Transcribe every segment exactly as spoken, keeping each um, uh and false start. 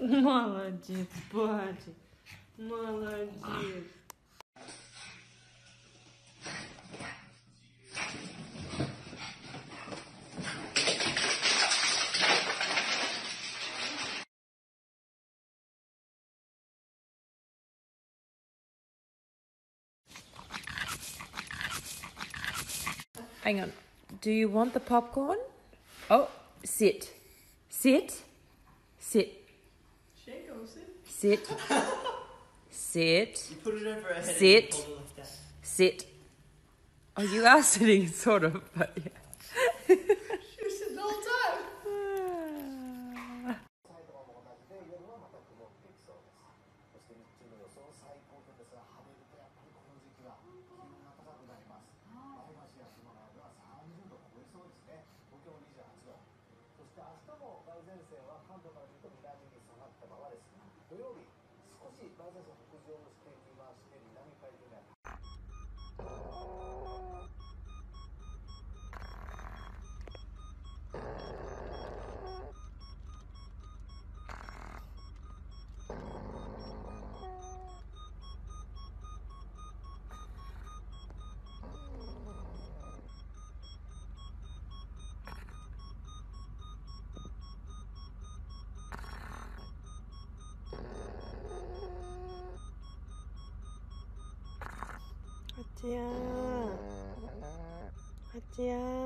Молодец, Барри. Молодец. Hang on. Do you want the popcorn? Oh, sit. Sit. Sit. Shake or sit? Sit. Sit. You put it over her head. Sit. And like that. Sit. Oh, you are sitting, sort of, but yeah. She was sitting the whole time. 아찌야, 아찌야.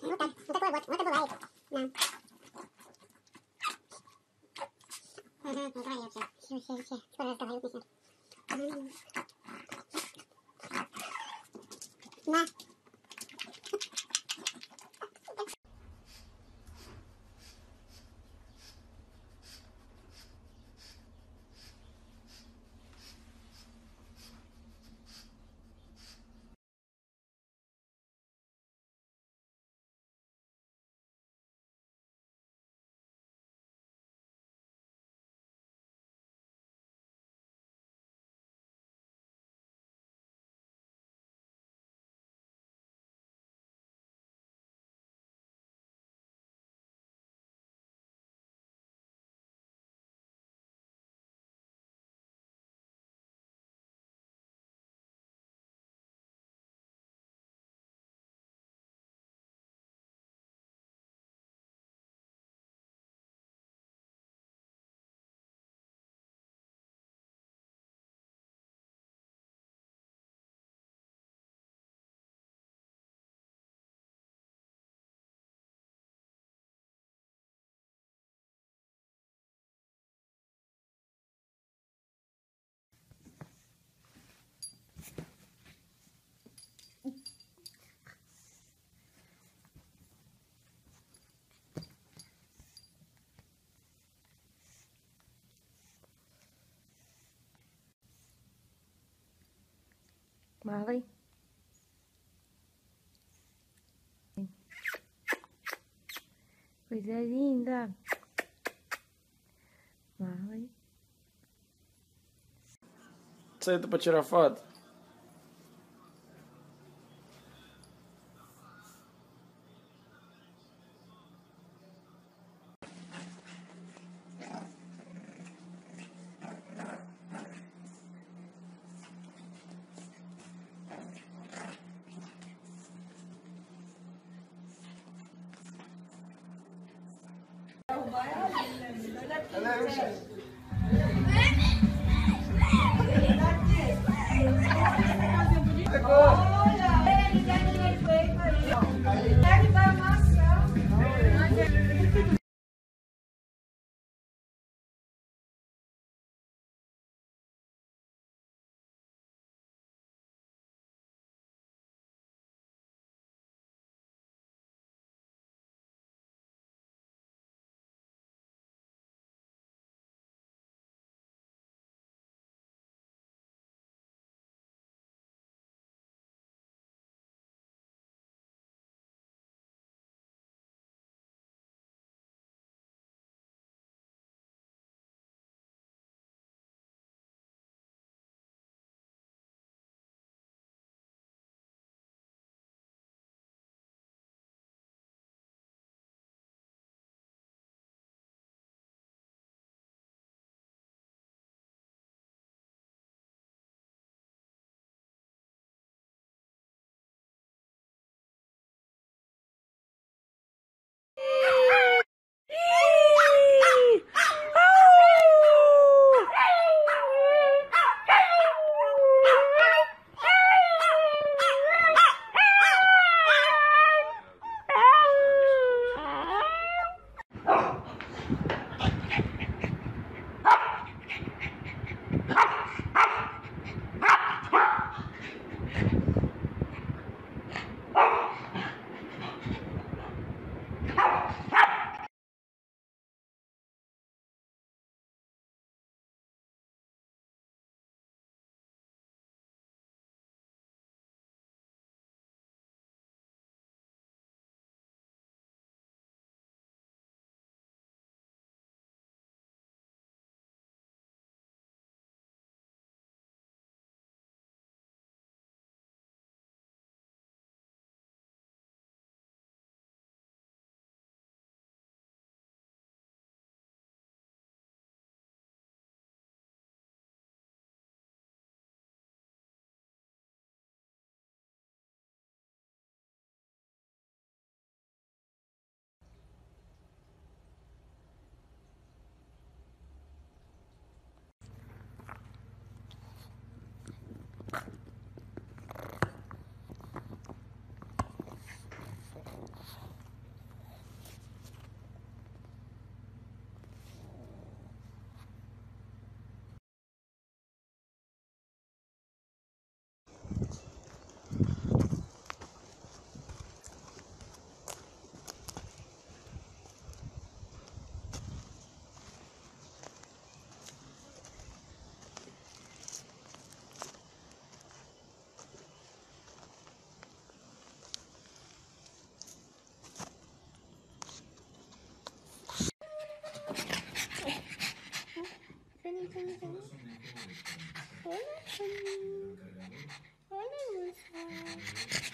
Ну так, ну такое вот, вот и бывает. Да. Ага, не говори вообще. Все, все, все. Скоро разговаривать начнем. На. Molly. Coisa linda. Molly. Senta para tirar foto. Hello. Olha isso.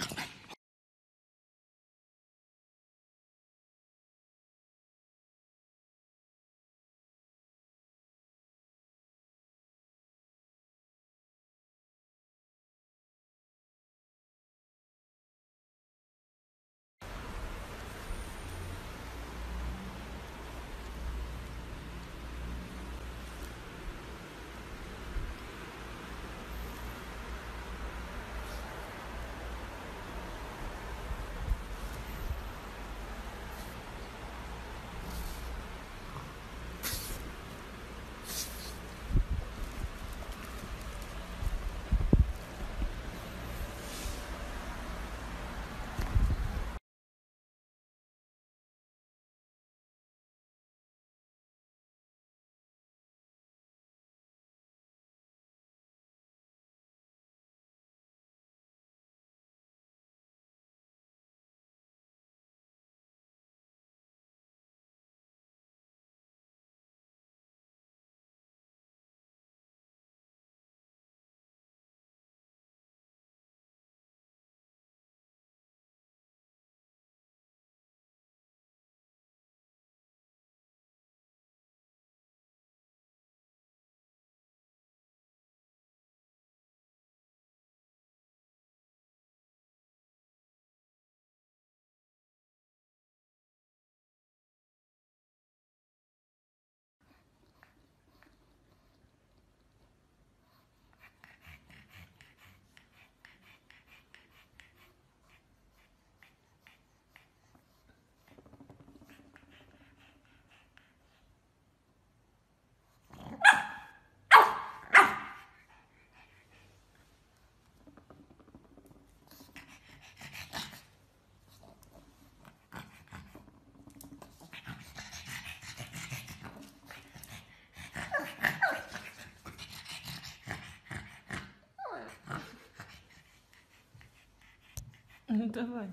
Давай.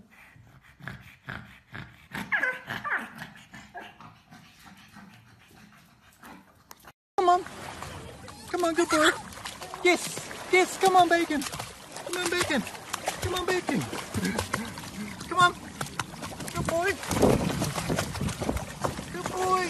Come on. Come on, good boy. Yes. Yes, come on, Bacon. Come on, Bacon. Come on, Bacon. Come on. Good boy. Good boy.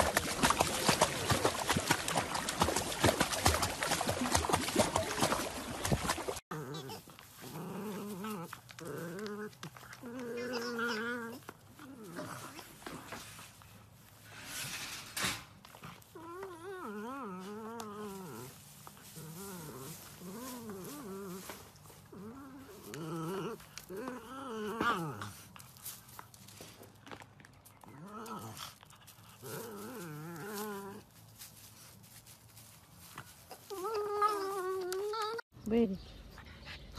Baby,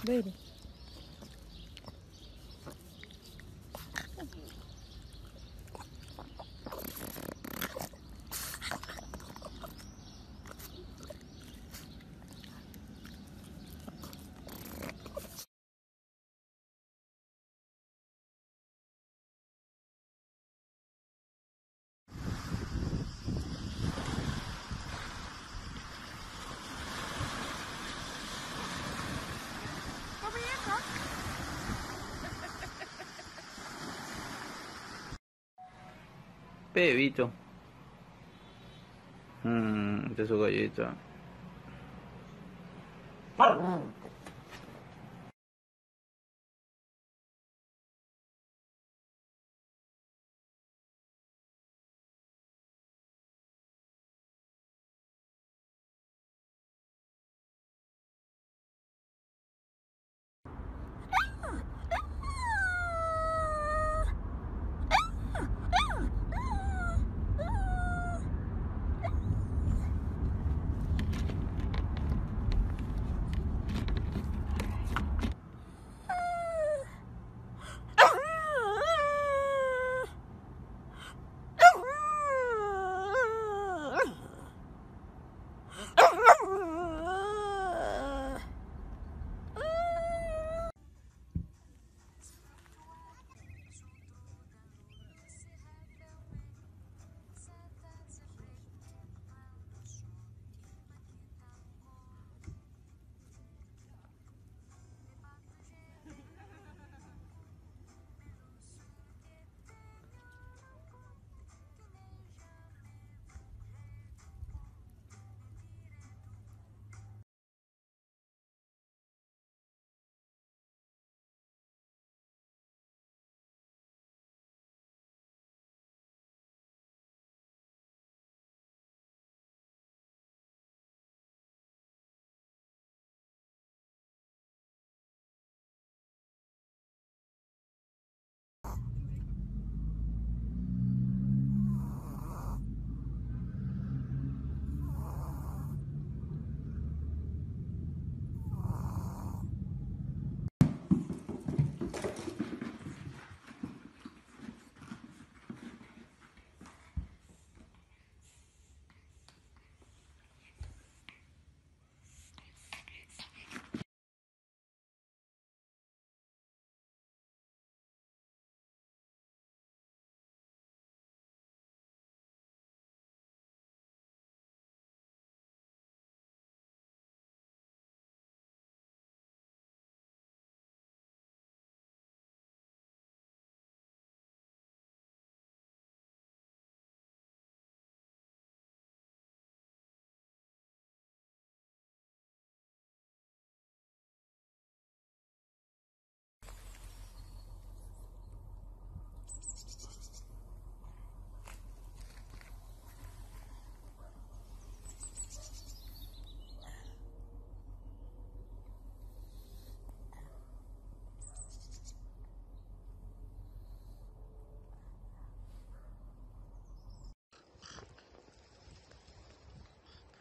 baby. Bebito. Mmm, de su galleta.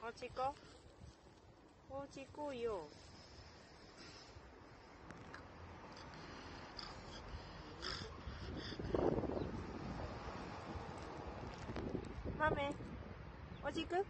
어디 거? 어디 거요? 맘에 어디 거?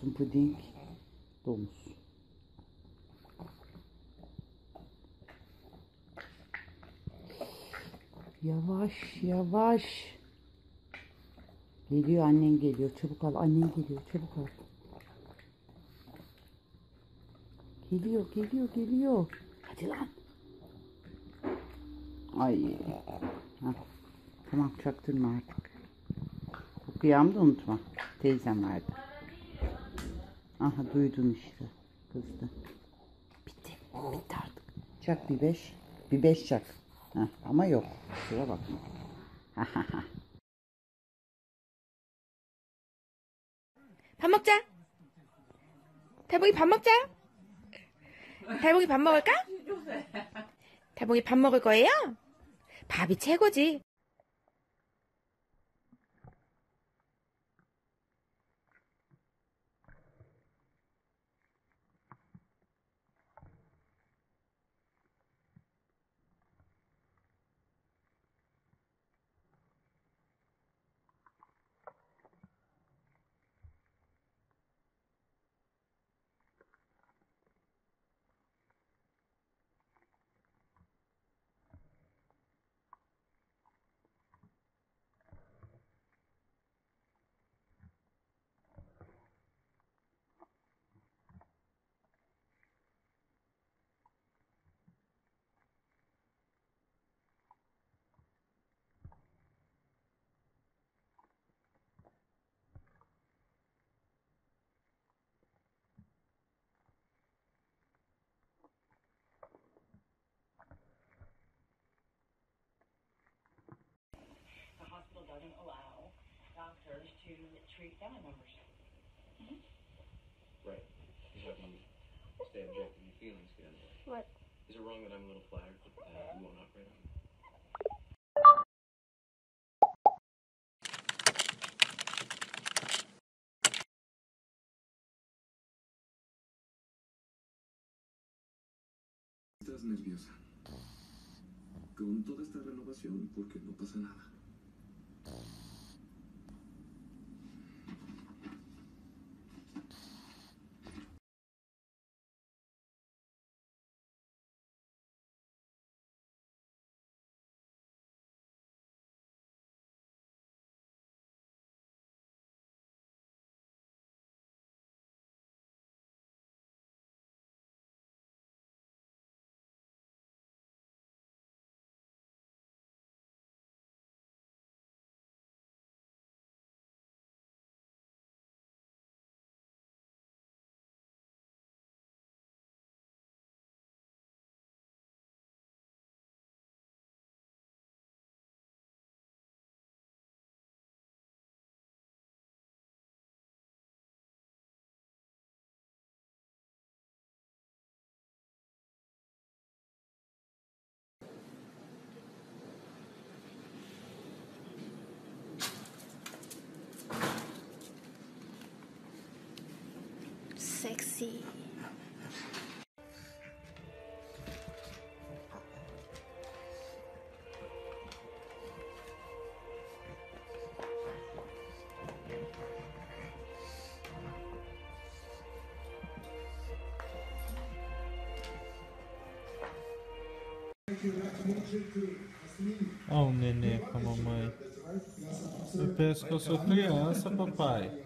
Um pudim domuz. Yavaş yavaş geliyor, annen geliyor, çabuk al, annen geliyor, çabuk al. Geliyor geliyor geliyor. Hadi lan. Ay. Ha. Tamam, çaktırma artık. Bu kıyamı da unutma. Teyzem verdi. Aha, duydun işte, kızdı. Bitti, bitti artık. Çak bir beş, bir beş çak. Heh, ama yok, şuraya bakma. 밥 먹자. 달봉이 밥 먹자. 달봉이 밥 먹을까? 달봉이 밥 먹을 거예요? 밥이 최고지. to treat family members. Mm-hmm. Right. You have to stay objective. Your feelings get in the way. What? Is it wrong that I'm a little flattered that uh, you won't operate on me? Estás nerviosa. Con toda esta renovación, porque no pasa nada. Sexy. Olha o nenê com a mamãe. Eu penso que eu sou criança, papai.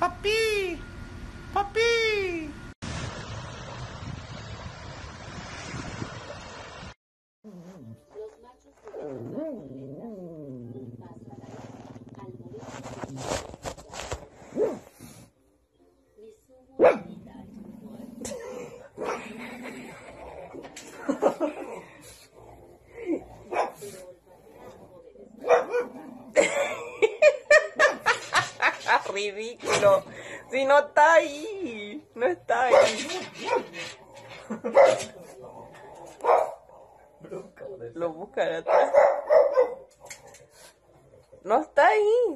Papi! Papi! Ridículo, si no está ahí, no está ahí. Lo buscan atrás. No está ahí.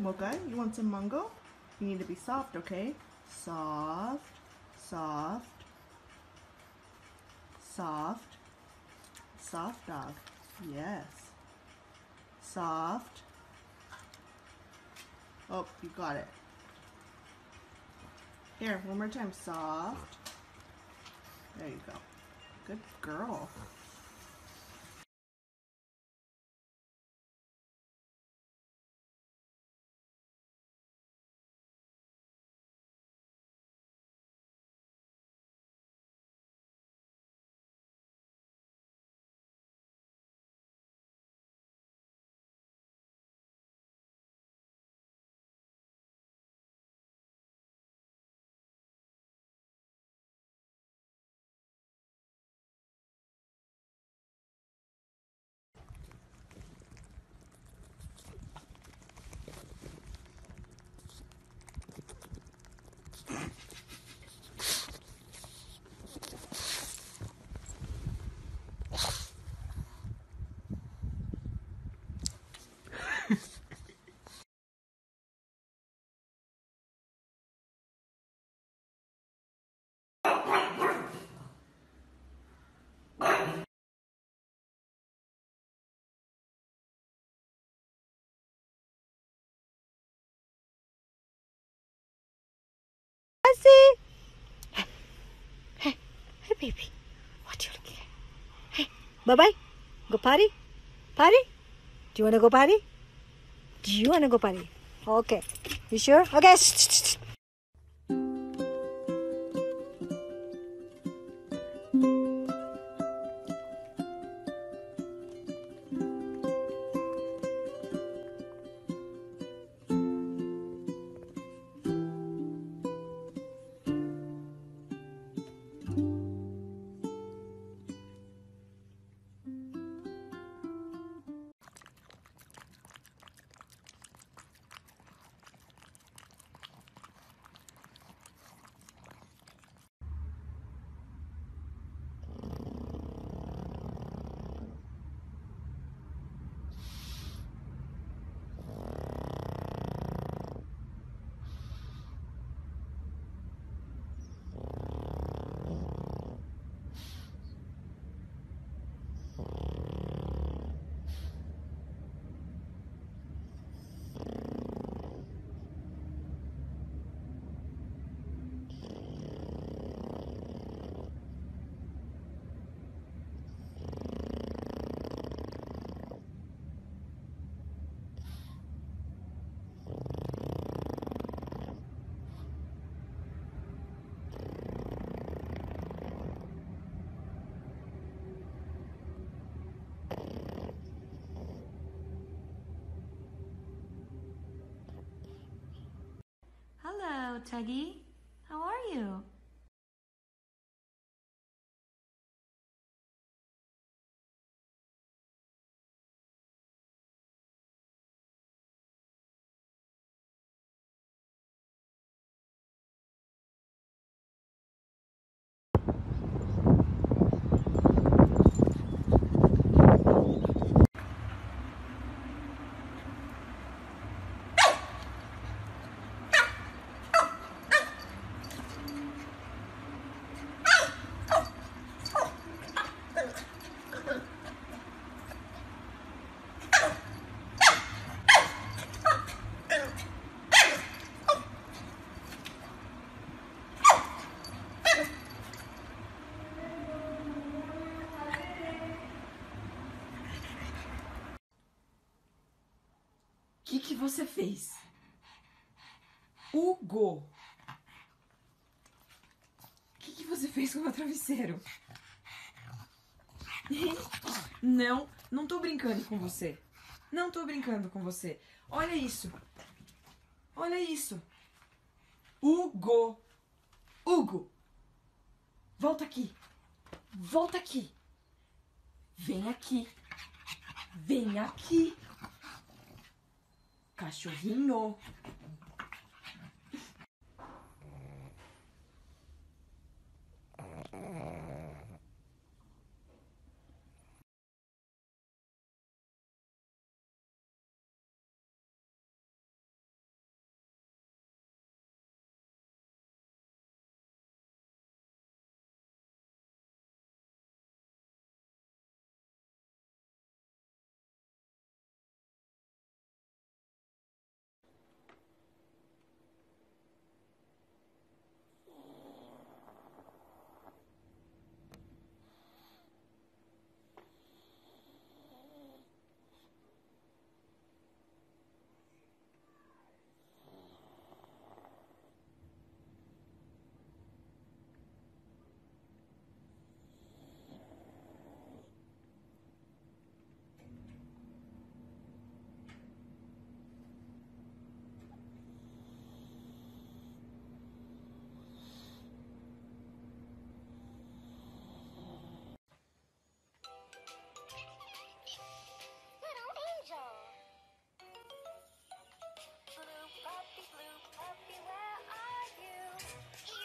Mocha, you want some mango? You need to be soft, okay? Soft, soft, soft, soft dog, yes. Soft. Oh, you got it. Here, one more time, soft. There you go. Good girl. Hey, hey, baby, what you looking at? Hey, bye bye. Go party, party. Do you wanna go party? Do you wanna go party? Okay, you sure? Okay. Hello, Tuggy. How are you? O que você fez? Hugo! O que, que você fez com o meu travesseiro? Não, não tô brincando com você. Não tô brincando com você. Olha isso. Olha isso. Hugo! Hugo! Volta aqui. Volta aqui. Vem aqui. Vem aqui. Cachorrinho.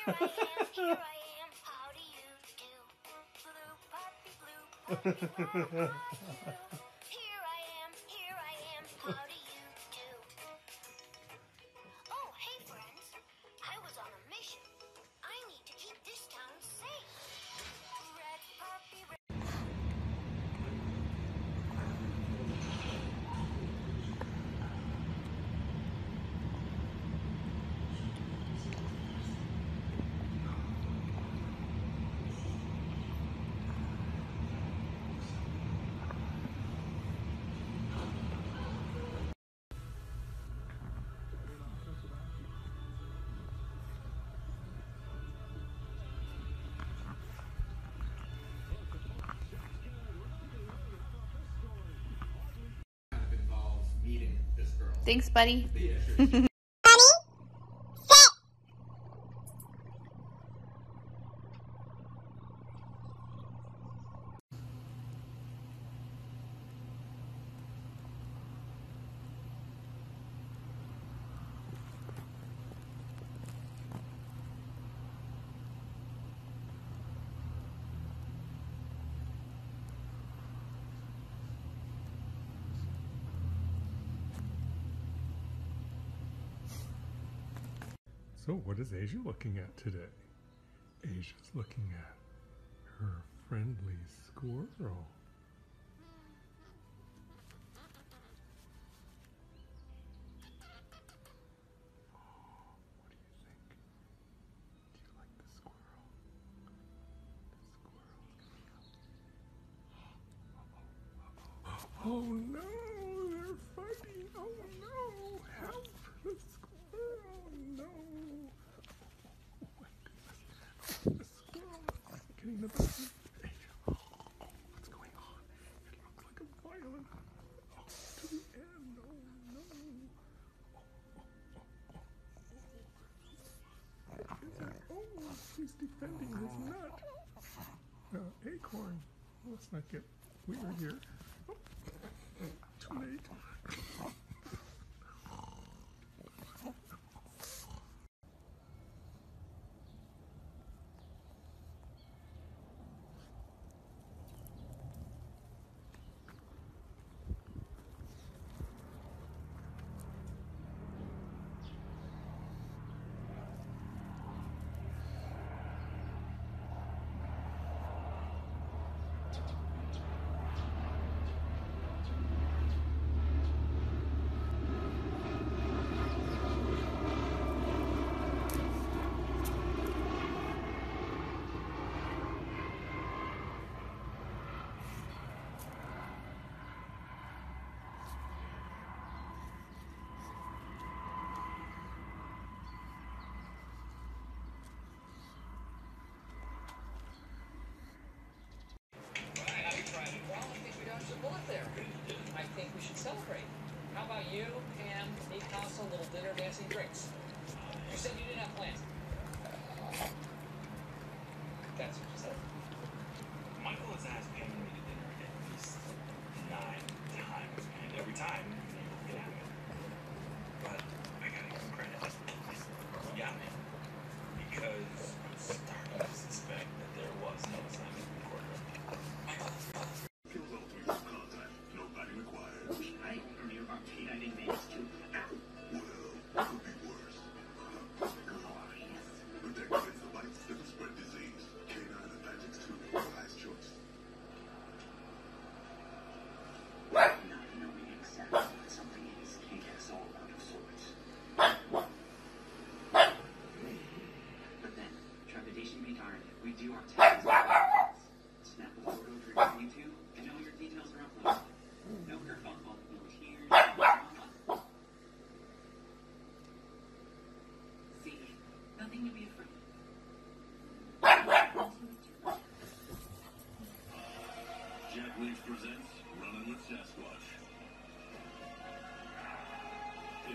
I am, here I am, how do you do? Blue puppy, blue puppy, blue puppy, here I am, here I am, how do you do? Oh, hey friends, I was on a mission. I need to keep this town safe. Red puppy, red. Thanks, buddy. Buddy? Sit! So what is Asia looking at today? Asia's looking at her friendly squirrel. Oh, what do you think? Do you like the squirrel? The squirrel's coming up. Uh-oh, uh-oh. Oh no, they're fighting. Oh no, help the squirrel. Getting the best of Asia. Oh, what's going on? It looks like a violent. Oh, to the end. Oh, no. Oh, oh, oh, oh. Is it? Oh, he's defending his nut. Uh, acorn. Let's not get weird here. Oh, too late. I think we should celebrate. How about you, Pam, Nate Castle, little dinner, dancing, drinks? You said you didn't have plans. That's what you said. Michael has asked Pam to meet a dinner at least nine times, and every time you get out of it. But I gotta give him credit. He got me. Because I'm starting to suspect that there was no assignment in the quarter. Presents Running with Sasquatch. In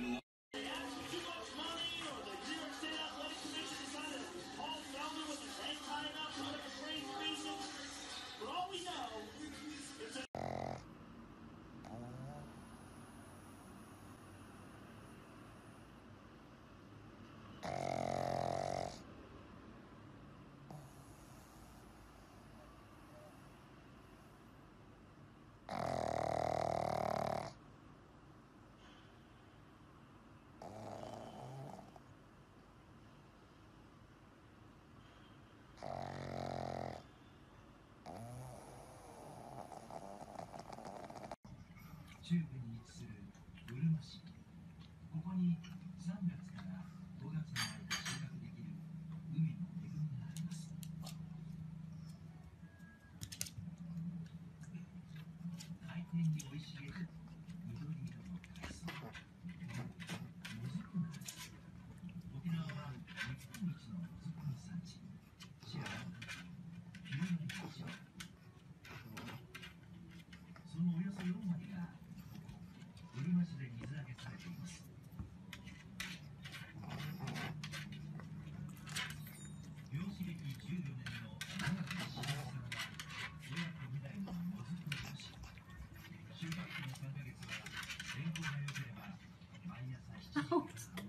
中部に位置するうるま市。ここにさんがつからごがつの間収穫できる海の恵みがあります。海底に生い茂る緑色の海藻、もずくの味。沖縄は日本一のもずくの産地。シェアのきゅうわり以上、そのおよそよんわりがここうるま市で水揚げされています。漁師歴じゅうよねんの長木茂さんは親子にだいのもずく漁師。収穫期のさんかげつは天候が良ければ毎朝しちじ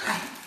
から